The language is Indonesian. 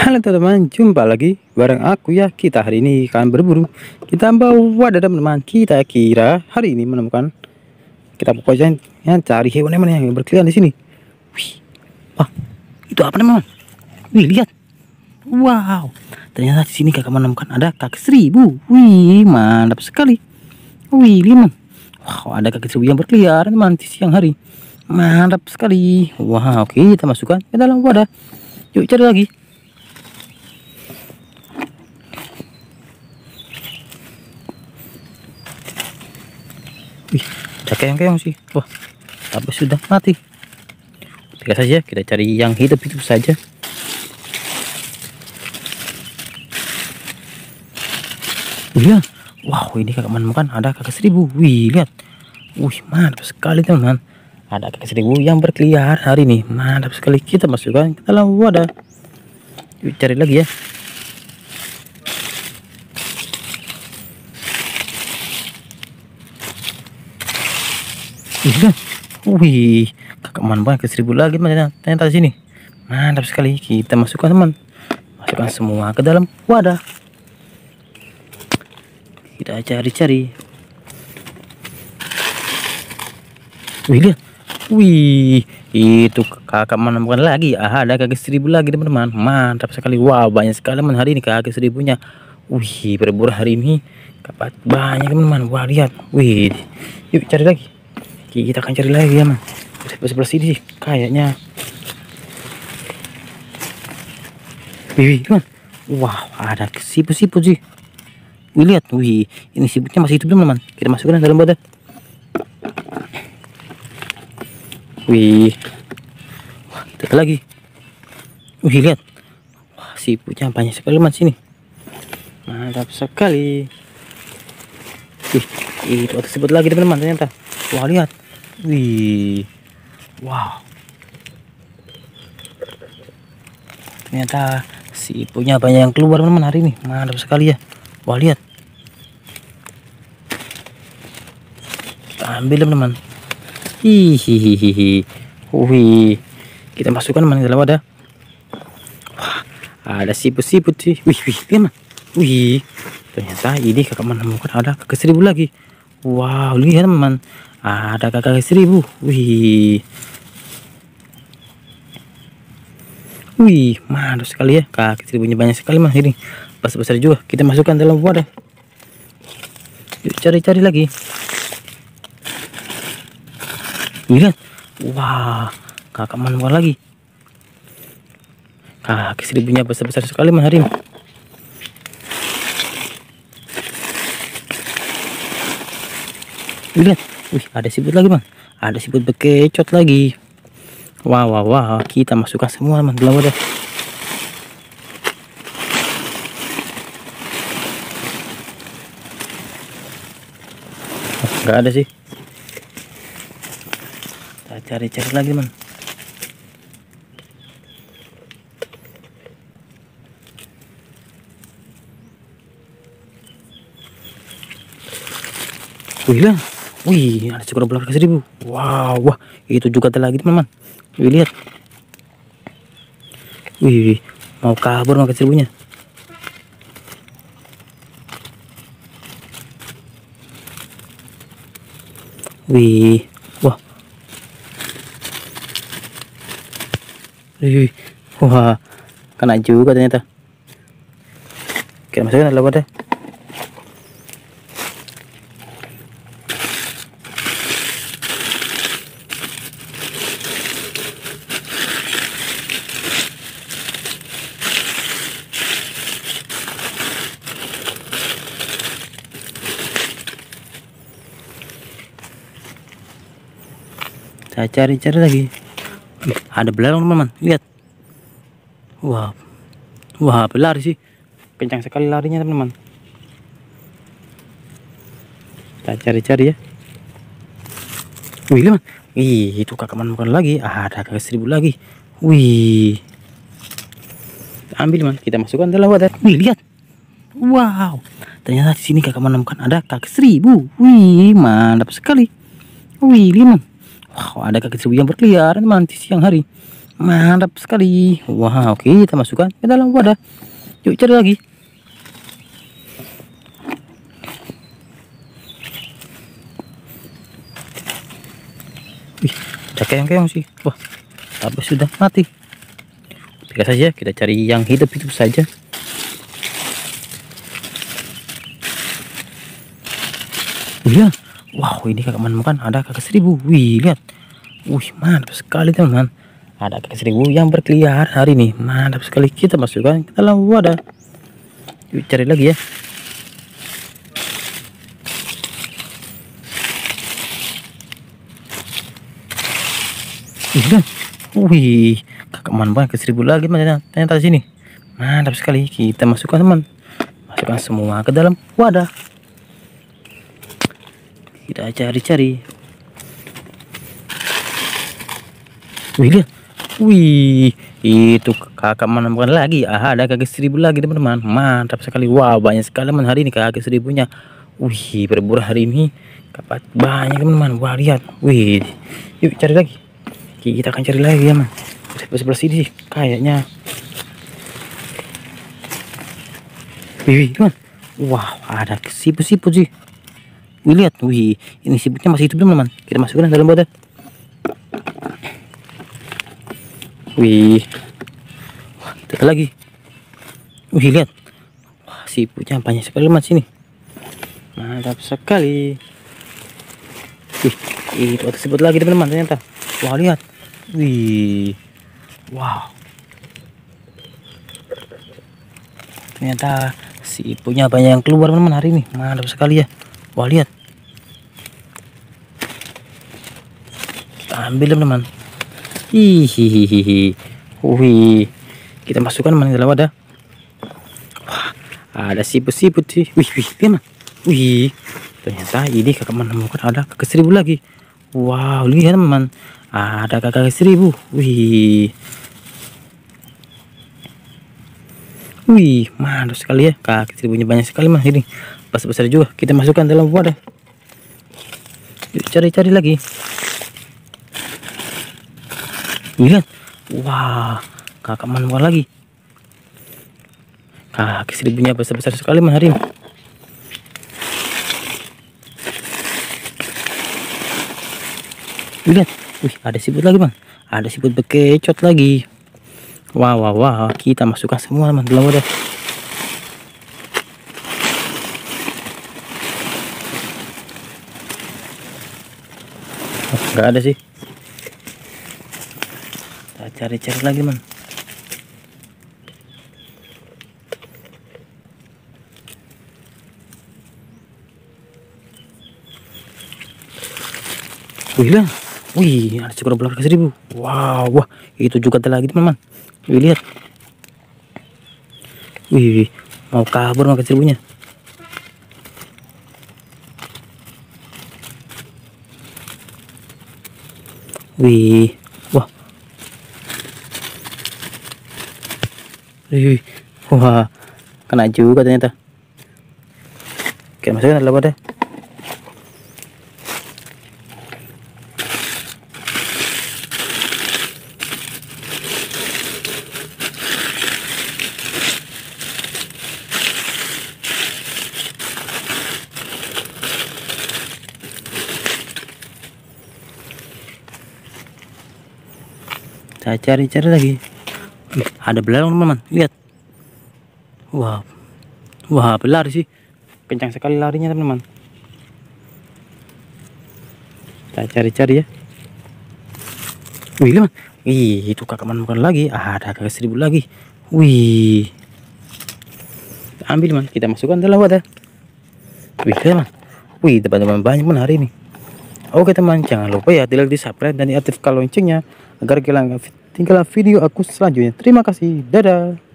Halo teman-teman, jumpa lagi bareng aku ya. Kita hari ini akan berburu. Kita bawa dada teman-teman. Kita kira hari ini menemukan, kita pokoknya cari hewan teman yang berkeliaran di sini. Wih, wah, itu apa teman-teman? Wih, lihat. Wow, ternyata di sini kakak menemukan ada kaki seribu. Wih, mantap sekali. Wih, teman. Wow, ada kaki seribu yang berkeliaran teman di siang hari. Mantap sekali. Wah, wow, oke, kita masukkan ke dalam wadah. Yuk cari lagi. Wih, ada keong-keong sih. Wah, tapi sudah mati. Biasa saja, kita cari yang hidup-hidup saja. Wih, lihat. Wow, ini kakak menemukan ada kakak seribu. Wih, lihat. Wih, mantap sekali teman-teman. Ada kakak seribu yang berkeliaran hari ini. Mantap sekali. Kita masukkan ke dalam wadah. Yuk cari lagi ya. Wih, kakak menemukan ke-1000 lagi ternyata di sini. Mantap sekali. Kita masukkan teman. Masukkan semua ke dalam wadah. Kita cari-cari. Wih, lihat. Wih, itu kakak menemukan lagi. Ah, ada kakak 1000 lagi teman-teman. Mantap sekali. Wah, banyak sekali teman hari ini kakak 1000-nya. Wih, berburu hari ini dapat banyak teman-teman. Wah, lihat. Wih. Yuk cari lagi. Kita akan cari lagi ya, man. Sebelah sini sih, kayaknya. Wih, teman. Wah, ada siput-siput sih. Wih, lihat. Wih, ini siputnya masih hidup, teman-teman. Kita masukkan dalam wadah. Wih. Wah, kita lagi. Wih, lihat. Wah, siputnya banyak sekali, man, sini. Mantap sekali. Wih, itu ada siput lagi, teman-teman, ternyata. Wah, lihat. Wih. Wow. Ternyata si ibunya banyak yang keluar teman-teman hari ini. Mantap sekali ya. Wah, lihat. Kita ambil teman-teman. Hihihi. Wih. Kita masukkan teman-teman dalam wadah. Wah, ada siput-siput sih. Wih, wih, teman. Wih. Ternyata ini kakak menemukan ada kakak 1000 lagi. Wow, lihat teman. Ada kakak 1000. Wih. Wih, mantap sekali ya. Kakak 1000-nya banyak sekali mah ini. Besar-besar juga. Kita masukkan dalam wadah. Yuk cari-cari lagi. Lihat. Wah, kakak menemukan lagi. Kakak 1000-nya besar-besar sekali mah hari ini. Lihat. Wih, ada siput lagi, man. Ada siput bekecot lagi. Wah, wah, wah. Kita masukkan semua, man. Dalam wadah. Enggak ada sih. Kita cari-cari lagi, man. Wih, lah. Wih, ada seekor ular kakak 1000. Wow, wah, itu juga ada lagi teman-teman. Wih, lihat. Wih, mau kabur kakak 1000-nya. Wih, wah. Wih, wah, kena juga ternyata. Kita masukkan dalam wadah. Cari-cari lagi. Ada belalang teman-teman, lihat. Wah, wah, berlari sih, kencang sekali larinya teman-teman. Kita cari-cari ya. Wih, teman. Wih, itu kakak menemukan lagi. Ada kakak 1000 lagi. Wih, ambil teman. Kita masukkan dalam wadah. Wih, lihat. Wow, ternyata di sini kakak menemukan ada kakak 1000. Wih, mantap sekali. Wih, teman. Wow, ada kakak 1000 yang berkeliaran teman di siang hari. Mantap sekali. Wah, oke, kita masukkan ke dalam wadah. Yuk cari lagi. Wih, ada keong-keong sih. Wah, tapi sudah mati. Biasa saja, kita cari yang hidup-hidup saja. Wih, ya. Wow, ini kakak menemukan ada kakak seribu. Wih, lihat. Wih, mantap sekali teman-teman. Ada kakak seribu yang berkeliaran hari ini. Mantap sekali, kita masukkan ke dalam wadah. Yuk cari lagi ya. Iya. Wih, kakak menemukan kakak seribu lagi teman-teman. Ternyata di sini. Mantap sekali, kita masukkan teman. Masukkan semua ke dalam wadah. Kita cari-cari. Wih, lihat. Wih, itu kakak menemukan lagi. Aha, ada kakek seribu lagi teman-teman. Mantap sekali. Wah, banyak sekali teman hari ini kakek seribunya. Wih, berburu hari ini dapat banyak teman-teman. Wah, lihat. Wih, yuk cari lagi. Kita akan cari lagi ya, man. Sebelah sini sih kayaknya. Wih, teman. Wah, ada siput-siput sih. Wih, lihat. Wih, ini siputnya masih hidup teman-teman. Kita masukkan dalam wadah. Wih, wah, kita lagi. Wih, lihat. Wah, siputnya banyak sekali mas sini. Mantap sekali. Wih, itu ada siput lagi teman-teman ternyata. Wah, lihat. Wih, wow. Ternyata siputnya banyak yang keluar teman-teman hari ini. Mantap sekali ya. Wah, lihat. Kita ambil teman-teman. Hihihihi. Wih, kita masukkan mana dalam wadah. Wah, ada siput-siput sih. Wih, wih, gimana? Wih, ternyata ini kakak menemukan ada kakak seribu lagi. Wow, lihat teman, ada kakak seribu. Wih, wih, mantap sekali ya. Kakak seribunya banyak sekali mas ini. Besar-besar juga. Kita masukkan dalam wadah. Yuk, cari-cari lagi. Lihat, wah, kakak menemukan lagi. Kakak seribunya besar-besar sekali mas hari ini. Lihat, wih, ada siput lagi bang. Ada siput bekecot lagi. Wah, wah, wah, kita masukkan semua teman dalam wadah. Oh, nggak ada sih. Cari-cari lagi man. Wih lah. Wih, ada seekor belah seribu. Wow, wah, itu juga ada lagi teman-teman. Wih, lihat. Wih, mau kabur makan seribunya. Wih. Wih, wah, kena juga ternyata. Oke, masukkan dalam wadah. Kita cari-cari lagi. Ada belalang teman-teman, lihat. Wah, wah, berlari sih, kencang sekali larinya teman-teman. Kita cari-cari ya. Wih, teman. Wih, itu kakak menemukan lagi. Ada kakak seribu lagi. Wih, kita ambil teman, kita masukkan dalam wadah. Wih, teman. Wih, teman-teman, banyak teman hari ini. Oke teman, jangan lupa ya, di-like, di-subscribe dan diaktifkan loncengnya agar kehilangan tinggal video aku selanjutnya. Terima kasih. Dadah.